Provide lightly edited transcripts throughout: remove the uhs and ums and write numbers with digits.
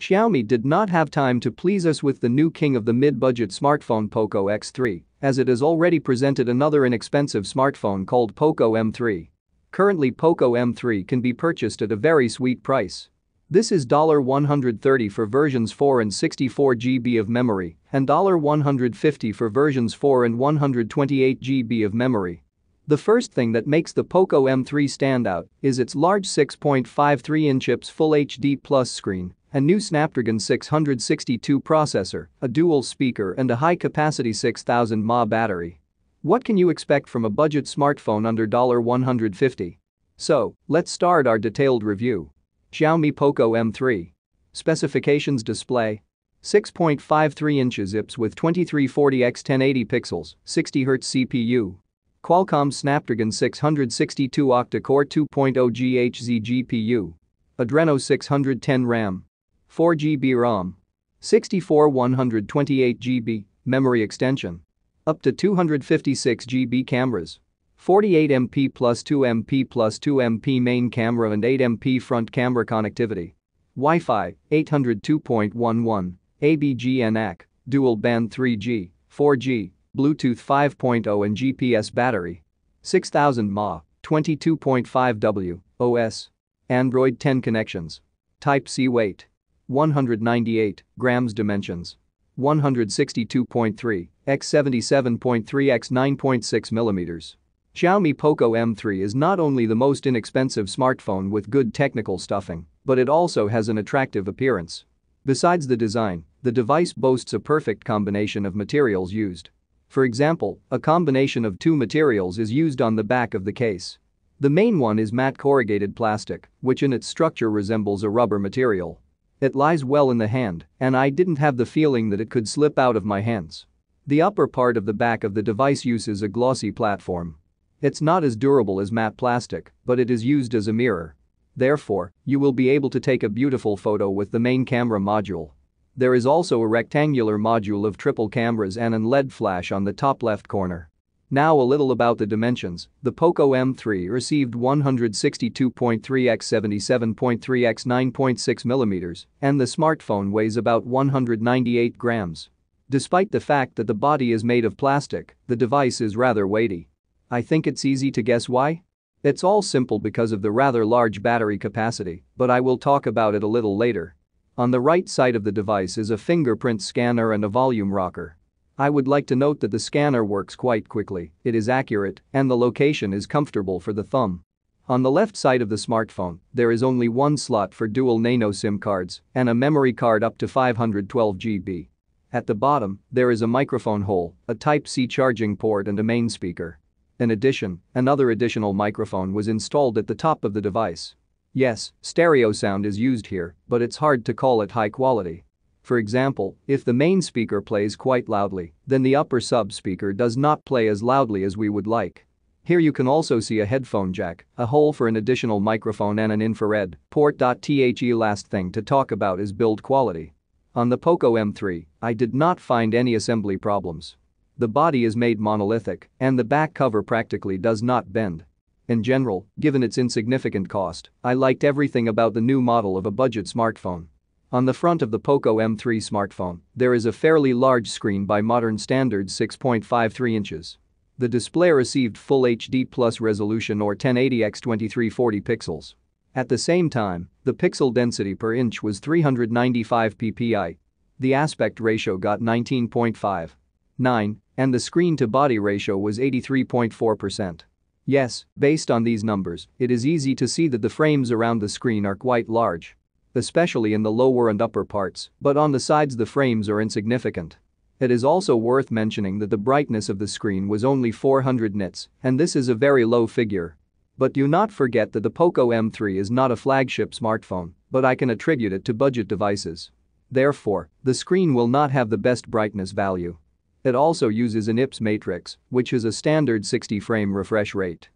Xiaomi did not have time to please us with the new king of the mid-budget smartphone Poco X3, as it has already presented another inexpensive smartphone called Poco M3. Currently, Poco M3 can be purchased at a very sweet price. This is $130 for versions 4 and 64 GB of memory and $150 for versions 4 and 128 GB of memory. The first thing that makes the Poco M3 stand out is its large 6.53-inch IPS Full HD Plus screen, a new Snapdragon 662 processor, a dual speaker and a high-capacity 6000 mAh battery. What can you expect from a budget smartphone under $150? So, let's start our detailed review. Xiaomi Poco M3. Specifications: display 6.53 inches IPS with 2340x1080 pixels, 60Hz CPU. Qualcomm Snapdragon 662 octa-core 2.0 GHz GPU. Adreno 610 RAM. 4 GB ROM. 128 GB memory extension. Up to 256 GB cameras. 48MP plus 2MP plus 2MP main camera and 8MP front camera connectivity. Wi-Fi 802.11, ABGN AC, dual band 3G, 4G, Bluetooth 5.0 and GPS battery. 6000 mAh, 22.5W, OS. Android 10 connections. Type-C weight. 198 grams. Dimensions. 162.3 x 77.3 x 9.6 millimeters. Xiaomi Poco M3 is not only the most inexpensive smartphone with good technical stuffing, but it also has an attractive appearance. Besides the design, the device boasts a perfect combination of materials used. For example, a combination of two materials is used on the back of the case. The main one is matte corrugated plastic, which in its structure resembles a rubber material. It lies well in the hand, and I didn't have the feeling that it could slip out of my hands. The upper part of the back of the device uses a glossy platform. It's not as durable as matte plastic, but it is used as a mirror. Therefore, you will be able to take a beautiful photo with the main camera module. There is also a rectangular module of triple cameras and an LED flash on the top left corner. Now a little about the dimensions. The Poco M3 received 162.3 x 77.3 x 9.6 millimeters, and the smartphone weighs about 198 grams. Despite the fact that the body is made of plastic, the device is rather weighty. I think it's easy to guess why. It's all simple because of the rather large battery capacity, but I will talk about it a little later. On the right side of the device is a fingerprint scanner and a volume rocker. I would like to note that the scanner works quite quickly, it is accurate, and the location is comfortable for the thumb. On the left side of the smartphone, there is only one slot for dual nano SIM cards and a memory card up to 512 GB. At the bottom, there is a microphone hole, a Type-C charging port and a main speaker. In addition, another additional microphone was installed at the top of the device. Yes, stereo sound is used here, but it's hard to call it high quality. For example, if the main speaker plays quite loudly, then the upper sub-speaker does not play as loudly as we would like. Here you can also see a headphone jack, a hole for an additional microphone and an infrared port. The last thing to talk about is build quality. On the Poco M3, I did not find any assembly problems. The body is made monolithic, and the back cover practically does not bend. In general, given its insignificant cost, I liked everything about the new model of a budget smartphone. On the front of the Poco M3 smartphone, there is a fairly large screen by modern standards, 6.53 inches. The display received Full HD Plus resolution or 1080x2340 pixels. At the same time, the pixel density per inch was 395 PPI. The aspect ratio got 19.59, and the screen-to-body ratio was 83.4%. Yes, based on these numbers, it is easy to see that the frames around the screen are quite large, especially in the lower and upper parts, but on the sides the frames are insignificant. It is also worth mentioning that the brightness of the screen was only 400 nits, and this is a very low figure. But do not forget that the Poco M3 is not a flagship smartphone, but I can attribute it to budget devices. Therefore, the screen will not have the best brightness value. It also uses an IPS matrix, which is a standard 60 frame refresh rate.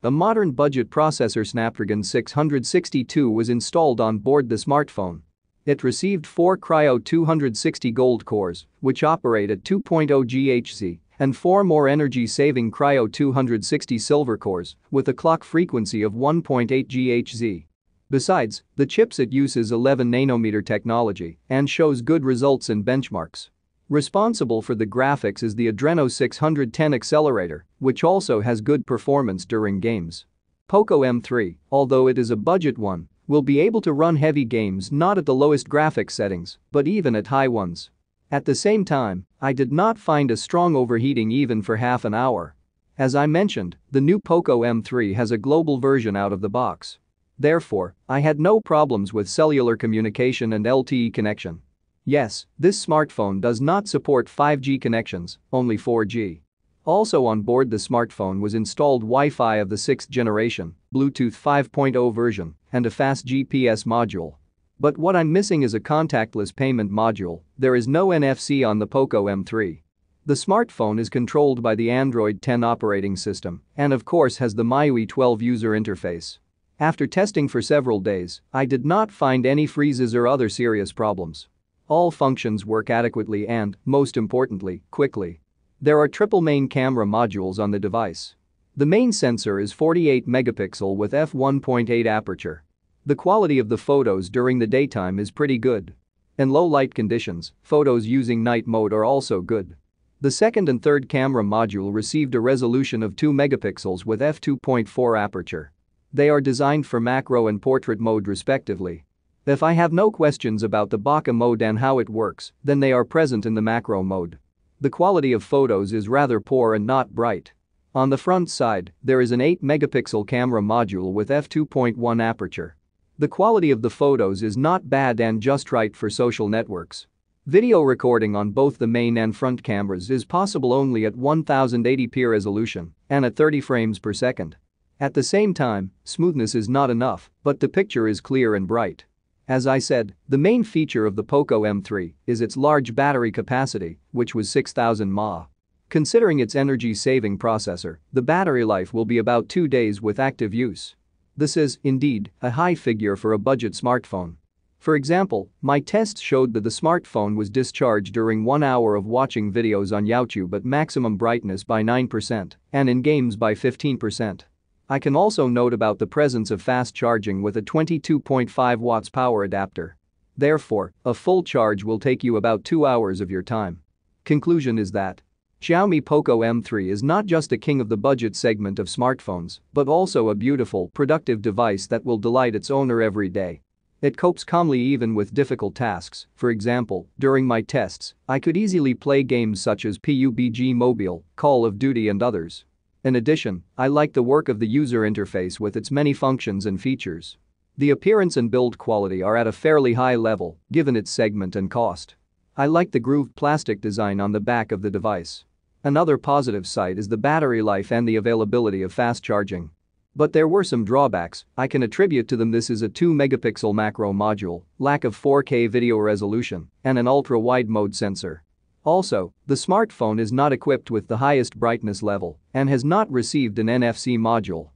The modern budget processor Snapdragon 662 was installed on board the smartphone. It received 4 Kryo 260 gold cores, which operate at 2.0 GHz, and 4 more energy-saving Kryo 260 silver cores with a clock frequency of 1.8 GHz. Besides, the chipset uses 11nm technology and shows good results in benchmarks. Responsible for the graphics is the Adreno 610 accelerator, which also has good performance during games. Poco M3, although it is a budget one, will be able to run heavy games not at the lowest graphics settings, but even at high ones. At the same time, I did not find a strong overheating even for half an hour. As I mentioned, the new Poco M3 has a global version out of the box. Therefore, I had no problems with cellular communication and LTE connection. Yes, this smartphone does not support 5G connections, only 4G. Also on board the smartphone was installed Wi-Fi of the 6th generation, Bluetooth 5.0 version, and a fast GPS module. But what I'm missing is a contactless payment module. There is no NFC on the Poco M3. The smartphone is controlled by the Android 10 operating system and of course has the MIUI 12 user interface. After testing for several days, I did not find any freezes or other serious problems. All functions work adequately and, most importantly, quickly. There are triple main camera modules on the device. The main sensor is 48 megapixel with f1.8 aperture. The quality of the photos during the daytime is pretty good. In low light conditions, photos using night mode are also good. The second and third camera module received a resolution of 2 megapixels with f2.4 aperture. They are designed for macro and portrait mode respectively. If I have no questions about the bokeh mode and how it works, then they are present in the macro mode. The quality of photos is rather poor and not bright. On the front side, there is an 8-megapixel camera module with f2.1 aperture. The quality of the photos is not bad and just right for social networks. Video recording on both the main and front cameras is possible only at 1080p resolution and at 30 frames per second. At the same time, smoothness is not enough, but the picture is clear and bright. As I said, the main feature of the Poco M3 is its large battery capacity, which was 6,000 mAh. Considering its energy-saving processor, the battery life will be about 2 days with active use. This is, indeed, a high figure for a budget smartphone. For example, my tests showed that the smartphone was discharged during 1 hour of watching videos on YouTube at maximum brightness by 9% and in games by 15%. I can also note about the presence of fast charging with a 22.5 watts power adapter. Therefore, a full charge will take you about 2 hours of your time. Conclusion is that Xiaomi Poco M3 is not just a king of the budget segment of smartphones, but also a beautiful, productive device that will delight its owner every day. It copes calmly even with difficult tasks. For example, during my tests, I could easily play games such as PUBG Mobile, Call of Duty and others. In addition, I like the work of the user interface with its many functions and features. The appearance and build quality are at a fairly high level, given its segment and cost. I like the grooved plastic design on the back of the device. Another positive side is the battery life and the availability of fast charging. But there were some drawbacks. I can attribute to them this is a 2-megapixel macro module, lack of 4K video resolution, and an ultra-wide mode sensor. Also, the smartphone is not equipped with the highest brightness level and has not received an NFC module.